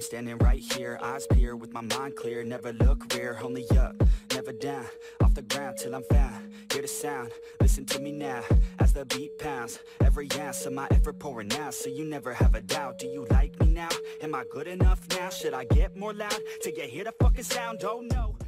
Standing right here, eyes peer with my mind clear. Never look rear, only up, never down. Off the ground till I'm found. Hear the sound, listen to me now. As the beat pounds, every ounce of my effort pouring out. So you never have a doubt. Do you like me now? Am I good enough now? Should I get more loud? Till you hear the fucking sound, oh no.